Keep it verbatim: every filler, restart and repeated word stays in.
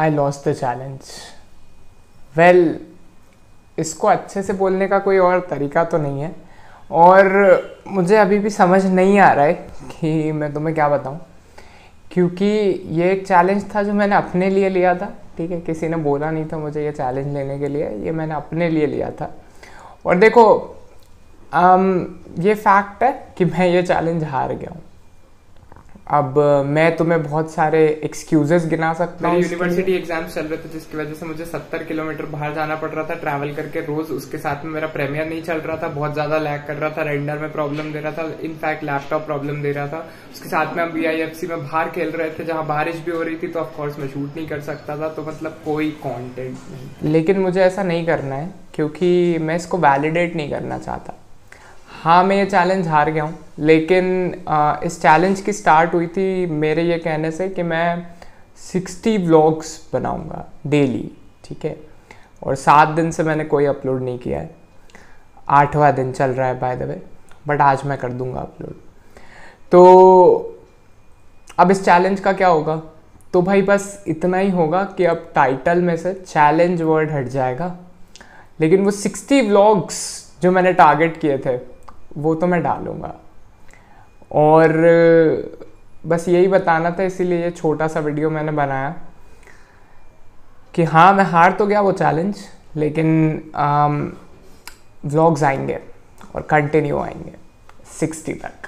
I lost the challenge. Well, इसको अच्छे से बोलने का कोई और तरीका तो नहीं है और मुझे अभी भी समझ नहीं आ रहा है कि मैं तुम्हें क्या बताऊं, क्योंकि ये एक चैलेंज था जो मैंने अपने लिए लिया था. ठीक है, किसी ने बोला नहीं था मुझे ये चैलेंज लेने के लिए, ये मैंने अपने लिए लिया था. और देखो आम, ये फैक्ट है कि मैं ये चैलेंज हार गया हूँ. अब मैं तुम्हें बहुत सारे एक्सक्यूजेस गिना सकता हूँ. यूनिवर्सिटी एग्जाम्स चल रहे थे जिसकी वजह से मुझे सत्तर किलोमीटर बाहर जाना पड़ रहा था ट्रैवल करके रोज. उसके साथ में मेरा प्रीमियर नहीं चल रहा था, बहुत ज्यादा लैग कर रहा था, रेंडर में प्रॉब्लम दे रहा था, इनफैक्ट लैपटॉप प्रॉब्लम दे रहा था. उसके साथ में हम बी आई एफ सी में बाहर खेल रहे थे जहाँ बारिश भी हो रही थी, तो ऑफकोर्स मैं शूट नहीं कर सकता था. तो मतलब कोई कॉन्टेंट नहीं. लेकिन मुझे ऐसा नहीं करना है क्योंकि मैं इसको वैलिडेट नहीं करना चाहता. हाँ, मैं ये चैलेंज हार गया हूँ, लेकिन आ, इस चैलेंज की स्टार्ट हुई थी मेरे ये कहने से कि मैं साठ व्लॉग्स बनाऊँगा डेली. ठीक है, और सात दिन से मैंने कोई अपलोड नहीं किया है, आठवां दिन चल रहा है बाय द वे, बट आज मैं कर दूँगा अपलोड. तो अब इस चैलेंज का क्या होगा? तो भाई बस इतना ही होगा कि अब टाइटल में से चैलेंज वर्ड हट जाएगा, लेकिन वो साठ व्लॉग्स जो मैंने टारगेट किए थे वो तो मैं डालूंगा. और बस यही बताना था, इसीलिए ये छोटा सा वीडियो मैंने बनाया कि हाँ, मैं हार तो गया वो चैलेंज, लेकिन आम, व्लॉग्स आएंगे और कंटिन्यू आएंगे साठ तक.